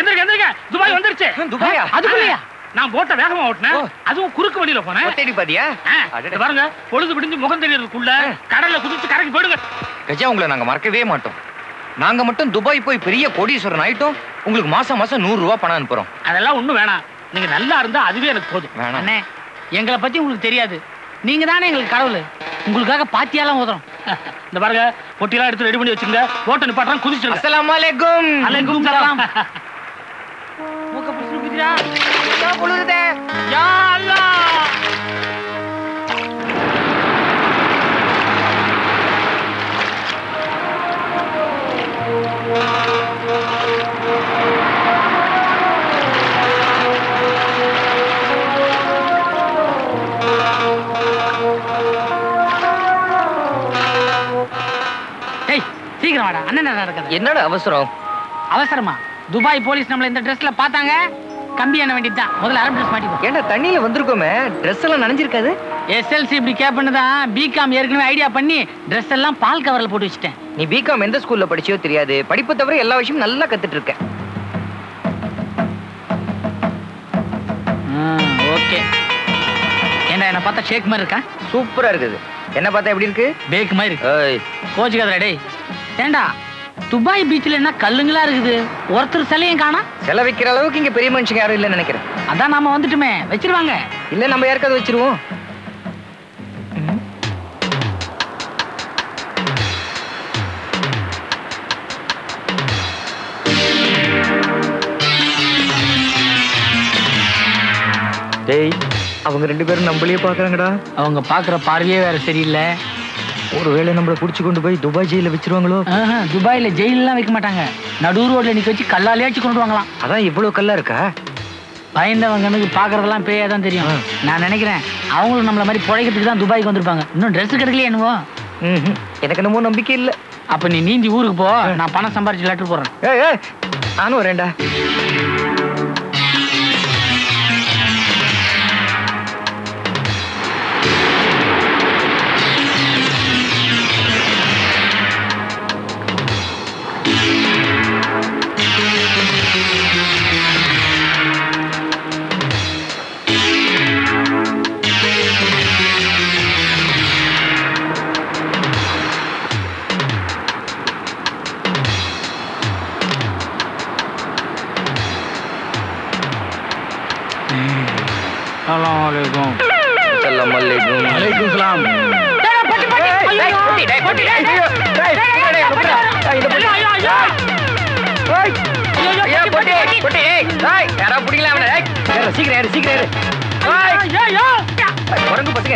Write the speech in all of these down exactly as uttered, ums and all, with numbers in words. எந்திரிக்க எந்திரிக்க துபாய் வந்துருச்சு. துபாயா? அதுக்குள்ளயா? நான் போட்ட வேகமா ஓட்டினேன், அதுவும் குறுக்கு வழியில போனேன். தேடி பாத்தியா? பாருங்க, பொழுது விடிஞ்சு முகம் தெரியறதுக்குள்ள கடல்ல குதிச்சு கரைக்கு போயிடுங்க. கஜா, உங்களை நாங்க மறக்கவே மாட்டோம். நாங்க மட்டும் துபாய் போய் பெரிய கோடீஸ்வரன் ஆயிட்டோம். உங்களுக்கு மாசம் மாசம் நூறு ரூபாய் பணம் அனுப்புறோம். அதெல்லாம் ஒண்ணும் வேணாம், நீங்க நல்லா இருந்தா அதுவே எனக்கு போதும். வேணாண்ணே, எங்களை பத்தி உங்களுக்கு தெரியாது, நீங்க தானே எங்களுக்கு கடவுள். உங்களுக்காக பாத்தியாலாம் ஓதுறோம். இந்த பாருங்க, பொட்டியெல்லாம் எடுத்து ரெடி பண்ணி வச்சுங்க, போட்டை நிப்பாட்டுறோம், குதிச்சிருங்க. அஸ்ஸலாமு அலைக்கும். அலைக்கும் சலாம். மூக்க புடிச்சு குதிரா யா பொழுதே யா அல்லாஹ். என்னோட அவசரம் அவசரமா துபாய் போலீஸ் நம்மள இந்த ட்ரெஸ்ல பாத்தாங்க. கம்பியான வேண்டியதுதான், முதல்ல அரபு ட்ரெஸ் மாட்டிக்கோ. ஏன்னா தண்ணியில வந்திருக்கோமே, ட்ரெஸ் எல்லாம் நனைஞ்சிருக்காது. எஸ்எல்சி இப்படி கேப்பண்ணுதான், பிகாம் ஏற்கனவே ஐடியா பண்ணி ட்ரெஸ் எல்லாம் பால் கவர்ல போட்டு வச்சுட்டேன். நீ பிகாம் எந்த ஸ்கூல்ல படிச்சியோ தெரியாது, படிப்பு தவிர எல்லா விஷயமும் நல்லா கத்துட்டு இருக்கேன். ஓகே, ஏன்னா என்ன பார்த்தா ஷேக் மாதிரி இருக்கா? சூப்பரா இருக்குது. என்ன பார்த்தா எப்படி இருக்கு? பேக் மாதிரி இருக்கு. கோச்சுக்காதடா டேய். ஏண்டா துபாய் பீச்ல என்ன கல்லுங்களா இருக்குது, ஒருத்தர் சிலையும் காணா. சிலை வைக்கிற அளவுக்கு இங்க பெரிய மனுஷங்க யாரும் இல்லைன்னு நினைக்கிறேன். அதான் நாம வந்துட்டுமே, வச்சிருவாங்க. இல்ல நம்ம யாருக்காவது வச்சிருவோம். டேய், அவங்க ரெண்டு பேரும் நம்மளையே பாக்குறாங்கடா. அவங்க பாக்குற பார்வையே வேற சரியில்லை. ஒருவேளை நம்மளை குடிச்சு கொண்டு போய் துபாய் ஜெயில வச்சிருவாங்களோ? துபாயில ஜெயிலெல்லாம் வைக்க மாட்டாங்க, நடு ரோட்ல நிக்க வச்சு கல்லாலே அடிச்சு கொண்டு வாங்கலாம். அதான் இவ்வளவு கல்லா இருக்கா? பயந்தவங்க பாக்குறதெல்லாம் பேயாதான் தெரியும். நான் நினைக்கிறேன் அவங்களும் நம்மள மாதிரி புழைக்கிறதுக்கு தான் துபாய்க்கு வந்திருப்பாங்க. இன்னும் ட்ரெஸ் கிடைக்கலையே என்னவோ, எனக்கு என்னமோ நம்பிக்கை இல்லை. அப்ப நீ நீந்தி ஊருக்கு போ, நான் பணம் சம்பாரிச்சு லெட்டர் போடுறேன். நானும் வரேன்டா.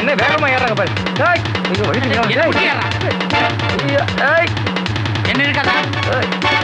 என்ன வேகமா ஏறாங்க பாரு. என்ன இருக்கா?